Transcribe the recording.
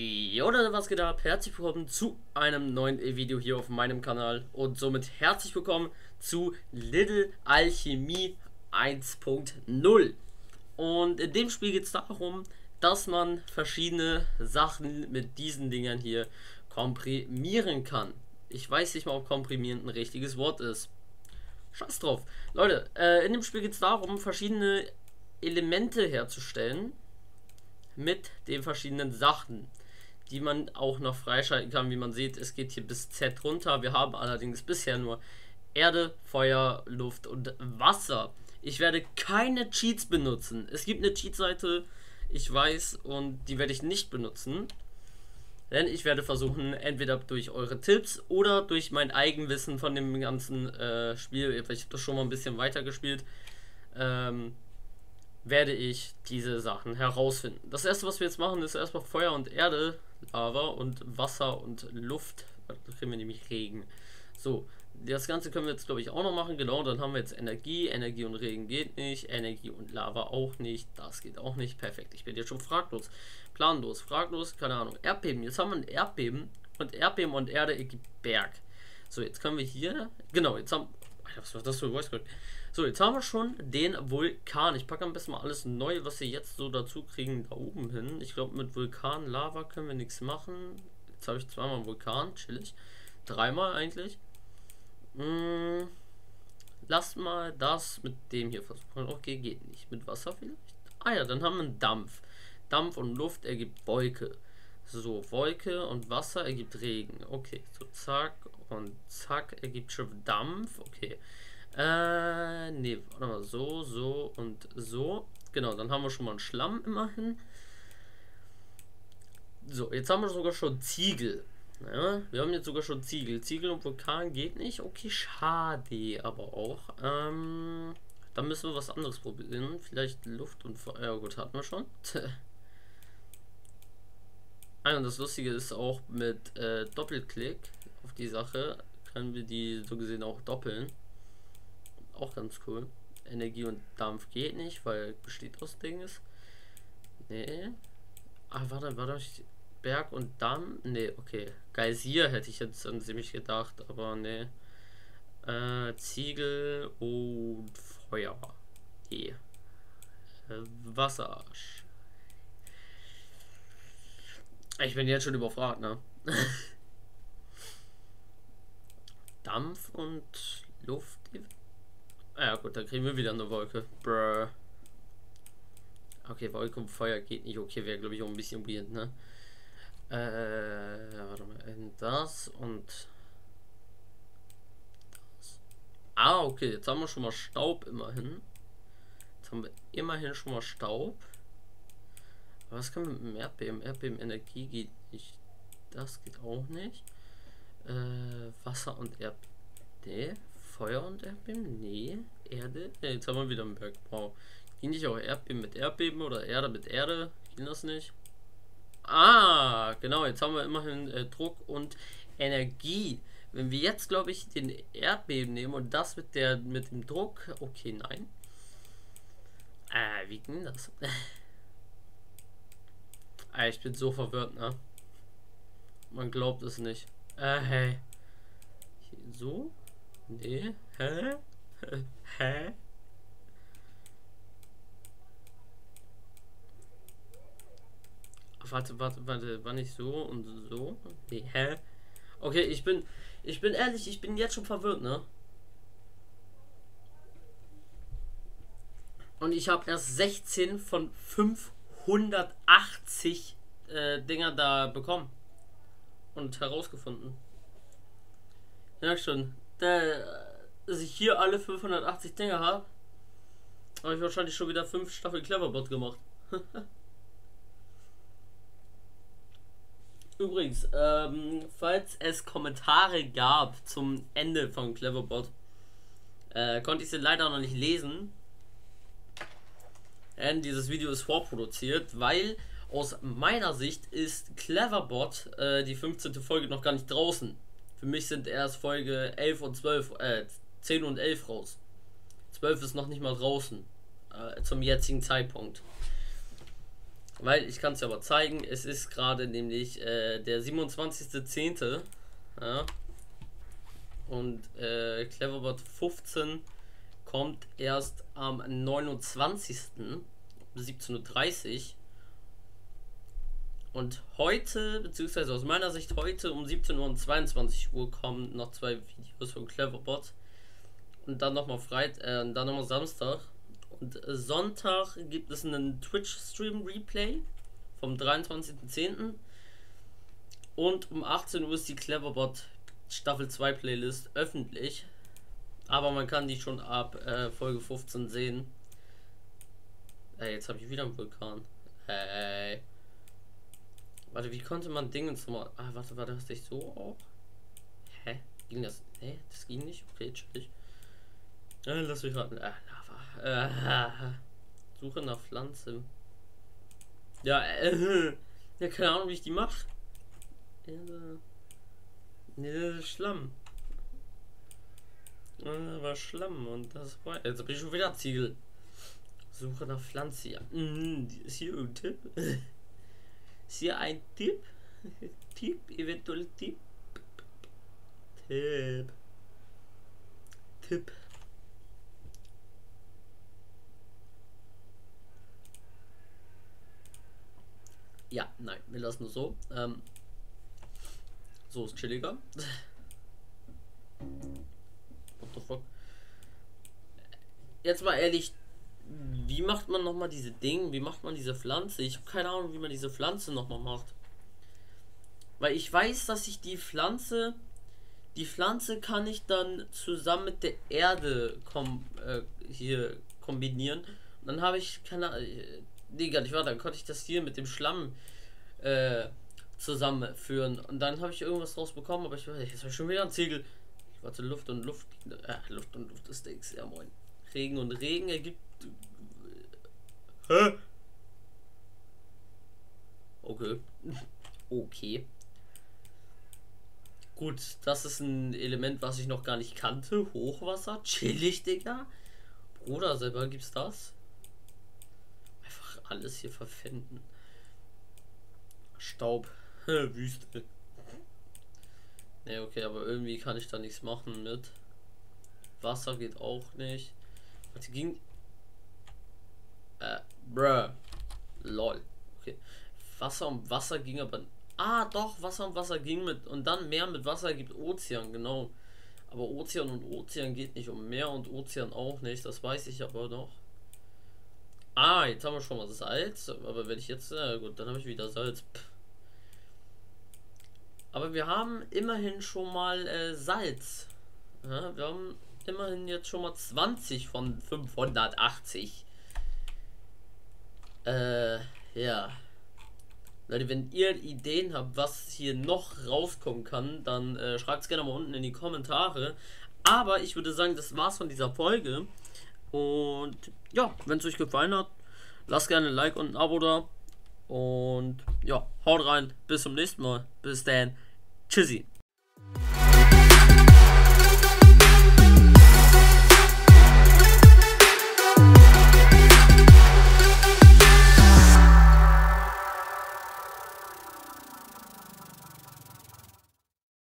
Jo Leute, was geht ab? Herzlich willkommen zu einem neuen Video hier auf meinem Kanal und somit herzlich willkommen zu Little Alchemy 1.0. Und in dem Spiel geht es darum, dass man verschiedene Sachen mit diesen Dingern hier komprimieren kann. Ich weiß nicht mal, ob komprimieren ein richtiges Wort ist. Scheiß drauf. Leute, in dem Spiel geht es darum, verschiedene Elemente herzustellen mit den verschiedenen Sachen, die man auch noch freischalten kann. Wie man sieht, es geht hier bis Z runter. Wir haben allerdings bisher nur Erde, Feuer, Luft und Wasser. Ich werde keine Cheats benutzen. Es gibt eine Cheat-Seite, ich weiß, und die werde ich nicht benutzen. Denn ich werde versuchen, entweder durch eure Tipps oder durch mein Eigenwissen von dem ganzen Spiel, ich habe das schon mal ein bisschen weitergespielt, werde ich diese Sachen herausfinden. Das erste, was wir jetzt machen, ist erstmal Feuer und Erde, Lava und Wasser und Luft. Da kriegen wir nämlich Regen. So, das Ganze können wir jetzt, glaube ich, auch noch machen. Genau, dann haben wir jetzt Energie. Energie und Regen geht nicht. Energie und Lava auch nicht. Das geht auch nicht. Perfekt. Ich bin jetzt schon fraglos. Planlos, fraglos, keine Ahnung. Erdbeben. Jetzt haben wir ein Erdbeben. Und Erdbeben und Erde ergibt Berg. So, jetzt können wir hier... Genau, jetzt haben... Was war das für ein Voice-Code? So, jetzt haben wir schon den Vulkan. Ich packe am besten mal alles neu, was wir jetzt so dazu kriegen, da oben hin. Ich glaube, mit Vulkan, Lava können wir nichts machen. Jetzt habe ich zweimal Vulkan, chillig. Dreimal eigentlich. Lasst mal das mit dem hier versuchen. Okay, geht nicht. Mit Wasser vielleicht? Ah ja, dann haben wir einen Dampf. Dampf und Luft ergibt Wolke. So, Wolke und Wasser ergibt Regen. Okay, so zack und zack ergibt schon Dampf. Okay. Nee, warte mal, so, so und so. Genau, dann haben wir schon mal einen Schlamm immerhin. So, jetzt haben wir sogar schon Ziegel. Ja, wir haben jetzt sogar schon Ziegel. Ziegel und Vulkan geht nicht. Okay, schade, aber auch. Dann müssen wir was anderes probieren. Vielleicht Luft und Feuer. Ja gut, hatten wir schon. Ah, und das Lustige ist auch, mit Doppelklick auf die Sache können wir die so gesehen auch doppeln. Auch ganz cool. Energie und Dampf geht nicht, weil besteht aus Dings. Nee. Ah, warte. Berg und Dampf. Nee, okay. Geysir hätte ich jetzt an ziemlich gedacht, aber nee. Ziegel und Feuer. Nee. Wasser. Ich bin jetzt schon überfragt, ne? Dampf und Luft. Ja gut, dann kriegen wir wieder eine Wolke. Bruh. Okay, Wolke und Feuer geht nicht. Okay, wäre glaube ich auch ein bisschen weird, ne? Warte mal. Das und das. Ah, okay, jetzt haben wir schon mal Staub immerhin. Jetzt haben wir immerhin schon mal Staub. Aber was kann man mit dem Erdbeben? Erdbeben Energie geht nicht. Das geht auch nicht. Wasser und Erdbeben. Nee. Feuer und Erdbeben? Nee. Erde? Ja, jetzt haben wir wieder einen Berg. Wow. Ging nicht auch Erdbeben mit Erdbeben oder Erde mit Erde? Ging das nicht? Ah, genau. Jetzt haben wir immerhin Druck und Energie. Wenn wir jetzt, glaube ich, den Erdbeben nehmen und das mit dem Druck... Okay, nein. Wie ging das? Ich bin so verwirrt, ne? Man glaubt es nicht. Hey. So? Nee, hä? Hä? Warte, war nicht so und so? Nee, hä? Okay, ich bin ehrlich, ich bin jetzt schon verwirrt, ne? Und ich habe erst 16 von 580 Dinger da bekommen. Und herausgefunden. Ja, schon. Dass ich hier alle 580 Dinger habe, habe ich wahrscheinlich schon wieder 5 Staffel Cleverbot gemacht. Übrigens, falls es Kommentare gab zum Ende von Cleverbot, konnte ich sie leider noch nicht lesen. Denn dieses Video ist vorproduziert, weil aus meiner Sicht ist Cleverbot die 15. Folge noch gar nicht draußen. Für mich sind erst Folge 11 und 12, 10 und 11 raus. 12 ist noch nicht mal draußen, zum jetzigen Zeitpunkt. Weil ich kann es ja aber zeigen, es ist gerade nämlich der 27.10. Ja. Und Cleverbot 15 kommt erst am 29. um 17.30 Uhr. Und heute, beziehungsweise aus meiner Sicht heute um 17 Uhr und 22 Uhr kommen noch zwei Videos von Cleverbot. Und dann nochmal Freitag, dann nochmal Samstag. Und Sonntag gibt es einen Twitch-Stream-Replay vom 23.10. Und um 18 Uhr ist die Cleverbot Staffel 2 Playlist öffentlich. Aber man kann die schon ab Folge 15 sehen. Ey, jetzt habe ich wieder einen Vulkan. Hey. Warte, wie konnte man Dingens nochmal... Ah, warte, war das nicht so auch? Hä? Ging das? Nee, das ging nicht. Okay, chillig. Lass mich raten. Lava. Suche nach Pflanze. Ja, ja, keine Ahnung, wie ich die mache. Nee, Schlamm. War Schlamm und das war... Jetzt bin ich schon wieder Ziegel. Suche nach Pflanze. Ja. Ist hier ein Tipp? Ist hier ein Tipp? Tipp, eventuell Tipp. Tipp. Tipp. Ja, nein, wir lassen es so. So ist chilliger. What the fuck? Jetzt mal ehrlich, wie macht man nochmal diese Dinge? Wie macht man diese Pflanze? Ich habe keine Ahnung, wie man diese Pflanze nochmal macht. Weil ich weiß, dass ich die Pflanze kann ich dann zusammen mit der Erde hier kombinieren. Und dann habe ich keine Ahnung. Nee, gar nicht wahr, dann konnte ich das hier mit dem Schlamm zusammenführen und dann habe ich irgendwas rausbekommen, aber ich weiß nicht, jetzt habe ich schon wieder einen Ziegel. Ich warte, Luft und Luft, Luft und Luft ist nichts, ja moin. Regen und Regen ergibt... Hä? Okay. Okay. Gut, das ist ein Element, was ich noch gar nicht kannte. Hochwasser, chillig, Digga. Bruder, selber gibt's das? Alles hier verfinden. Staub. Wüste. Ne, okay, aber irgendwie kann ich da nichts machen mit. Wasser geht auch nicht. Was ging? Bruh. Lol. Okay. Wasser und Wasser ging aber... Ah, doch, Wasser und Wasser ging mit... Und dann Meer mit Wasser gibt Ozean, genau. Aber Ozean und Ozean geht nicht um Meer und Ozean auch nicht. Das weiß ich aber noch. Ah, jetzt haben wir schon mal Salz, aber wenn ich jetzt, gut, dann habe ich wieder Salz. Pff. Aber wir haben immerhin schon mal Salz. Ja, wir haben immerhin jetzt schon mal 20 von 580. Ja. Leute, wenn ihr Ideen habt, was hier noch rauskommen kann, dann schreibt es gerne mal unten in die Kommentare. Aber ich würde sagen, das war's von dieser Folge. Und ja, wenn es euch gefallen hat, lasst gerne ein Like und ein Abo da. Und ja, haut rein. Bis zum nächsten Mal. Bis dann. Tschüssi.